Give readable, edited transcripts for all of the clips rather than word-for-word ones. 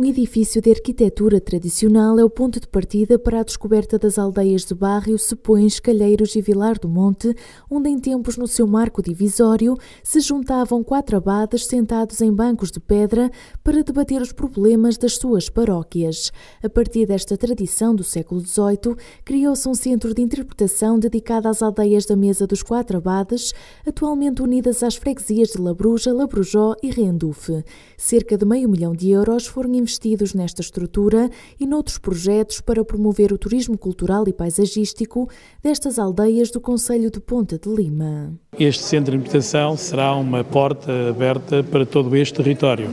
Um edifício de arquitetura tradicional é o ponto de partida para a descoberta das aldeias de Bairro, Sepões, Calheiros e Vilar do Monte, onde em tempos no seu marco divisório se juntavam 4 abades sentados em bancos de pedra para debater os problemas das suas paróquias. A partir desta tradição do século XVIII, criou-se um centro de interpretação dedicado às aldeias da Mesa dos Quatro Abades, atualmente unidas às freguesias de Labrujó, Labrujó e Renduf. Cerca de €500 mil foram investidos nesta estrutura e noutros projetos para promover o turismo cultural e paisagístico destas aldeias do concelho de Ponte de Lima. Este centro de interpretação será uma porta aberta para todo este território.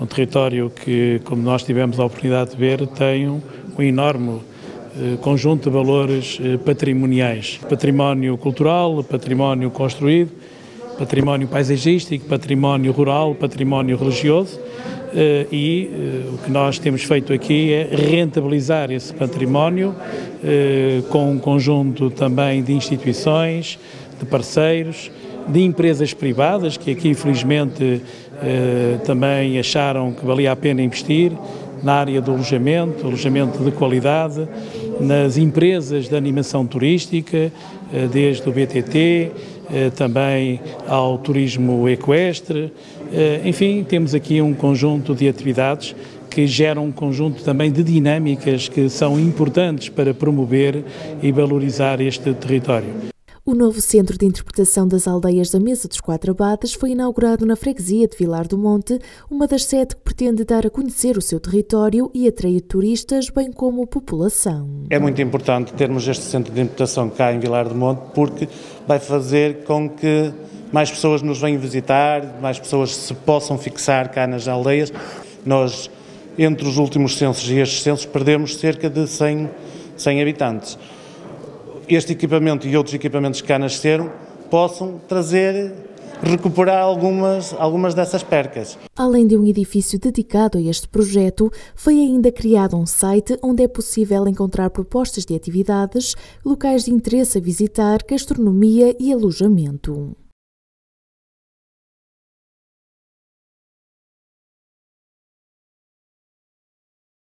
Um território que, como nós tivemos a oportunidade de ver, tem um enorme conjunto de valores patrimoniais. Património cultural, património construído, património paisagístico, património rural, património religioso. E o que nós temos feito aqui é rentabilizar esse património com um conjunto também de instituições, de parceiros, de empresas privadas que aqui infelizmente também acharam que valia a pena investir na área do alojamento de qualidade, nas empresas de animação turística, desde o BTT, também ao turismo equestre. Enfim, temos aqui um conjunto de atividades que geram um conjunto também de dinâmicas que são importantes para promover e valorizar este território. O novo Centro de Interpretação das Aldeias da Mesa dos Quatro Abades foi inaugurado na freguesia de Vilar do Monte, uma das 7 que pretende dar a conhecer o seu território e atrair turistas, bem como população. É muito importante termos este Centro de Interpretação cá em Vilar do Monte, porque vai fazer com que mais pessoas nos venham visitar, mais pessoas se possam fixar cá nas aldeias. Nós, entre os últimos censos e estes censos, perdemos cerca de 100 habitantes. Este equipamento e outros equipamentos que cá nasceram possam recuperar algumas dessas percas. Além de um edifício dedicado a este projeto, foi ainda criado um site onde é possível encontrar propostas de atividades, locais de interesse a visitar, gastronomia e alojamento.